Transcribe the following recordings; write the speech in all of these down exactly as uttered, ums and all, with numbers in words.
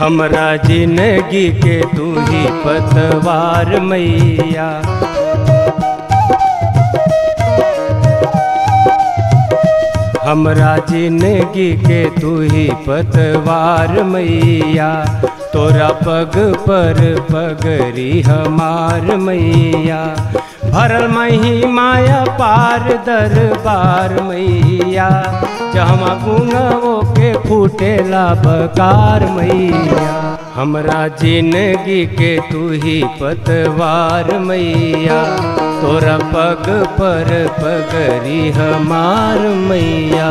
हमरा जिंदगी के तू ही पतवार मैया। हमरा जिंदगी के तू ही पतवार मैया, तोरा पग पर पगरी हमार मैया। भरल मही माया पार दरबार मैया, जहाँ गुनवो के फूटेला बकार मैया। हमरा जिंदगी के तू ही पतवार मैया, तोरा पग पर पगरी हमार मैया।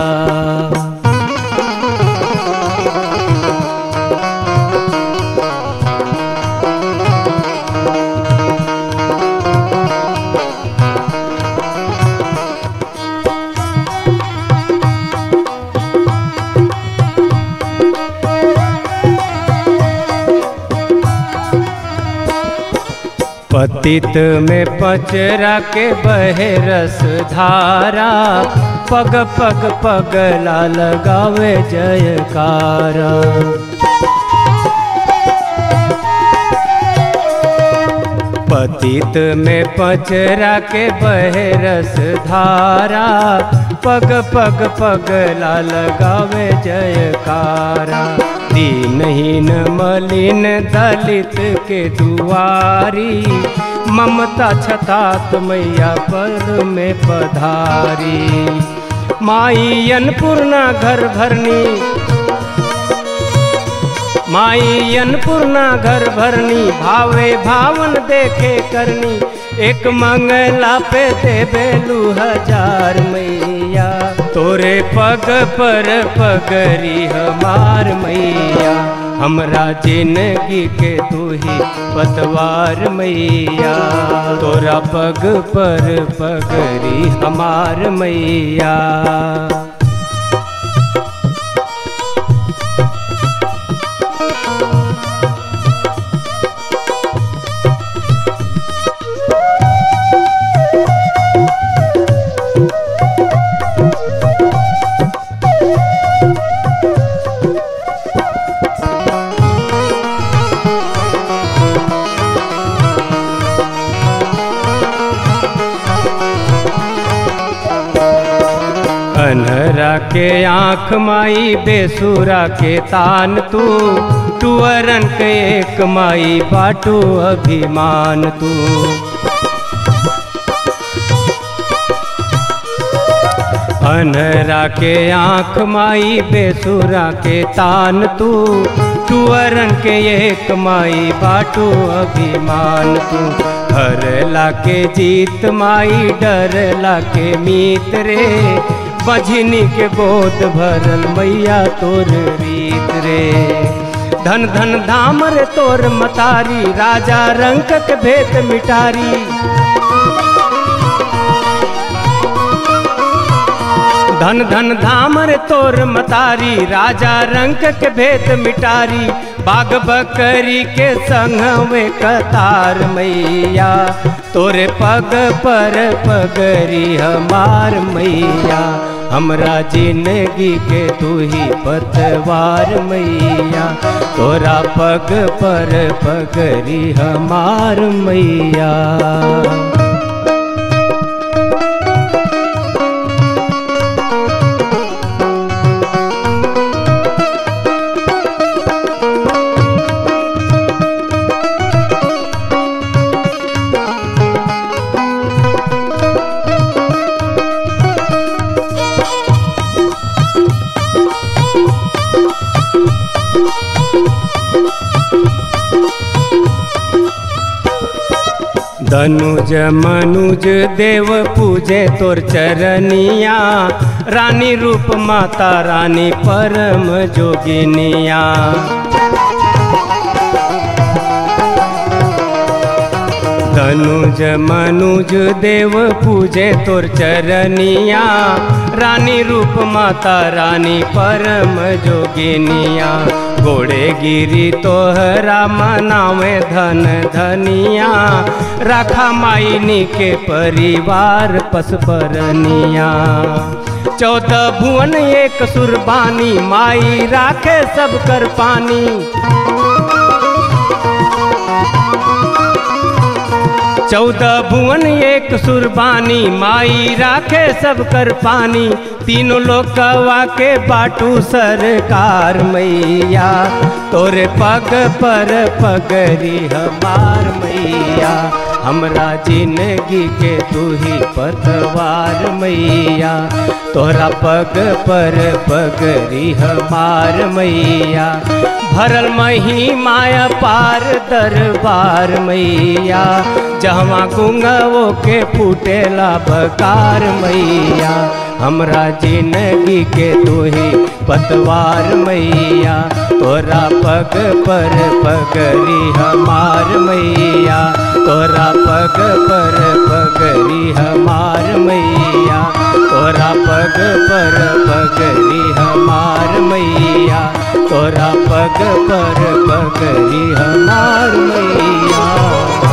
पतित में पचरा के बहे रस धारा, पग पग पगला लगावे जयकारा। पतित में पचरा के बहे रस धारा, पग पग पगला लगावे जयकारा। दीनहीन मलिन दलित के दुआरी, ममता छतात मैया पर में पधारी। माई अन्नपूर्णा घर भरनी, माई अन्नपूर्णा घर भरनी, भावे भावन देखे करनी, एक मंगला पे दे बेलू हजार मैया। तोरे पग पर पगरी हमार मैया। हमरा जिंदगी के तू ही पतवार मैया, तोरा पग पर पगरी हमार मैया। अनहरा के आँख माई बेसुरा के तान तू, टुअरन के एक माई बाटू अभिमान तू। अनहरा के आँख माई बेसुरा के तान तू, टुअरन के एक माई बाटू अभिमान तू। हरला के जीत माई डरला के मीत रे, बजनी के गोद भरल मैया तोर रीत रे। धन धन धाम रे तोर मतारी, राजा रंकक भेद मिटारी। धन धन धाम रे तोर मतारी, राजा रंकक भेद मिटारी। बाग बकरी के संग में कतार मैया, तोरे पग पर पगरी हमार मैया। हमरा जिंदगी के तू ही पतवार मैया, तोरा पग पर पगरी हमार मैया। धनुज मनुज देव पूजे तोर चरनिया, रानी रूप माता रानी परम जोगिनिया। धनुज मनुज देव पूजे तोर चरनिया, रानी रूप माता रानी परम जोगिनिया। घोड़े गिरी तोहरा मनावे धन धनिया, राखा मायनी के परिवार पसपरनिया। चौदह भुवन एक सुरबानी, माई राखे सब कर पानी। चौदह भुवन एक सुरबानी, माई राखे सब कर पानी, तीनों लोक वाके बाटू सरकार मैया, तोरे पग पर पगरी हमार मैया। हमरा जिंदगी के तू ही पतवार मैया, तोरा पग पर पगरी हमार मैया। भरल मही माया पार दरबार मैया, जहाँ गूंगवो के फूटेला बकार मैया। हमरा जिंदगी के तू ही पतवार मैया, तोरा पग पर पगरी हमार मैया, तोरा पग पर पगरी हमार मैया, तोरा पग पर पगरी हमार मैया, तोरा पग पर पगरी हमार मैया।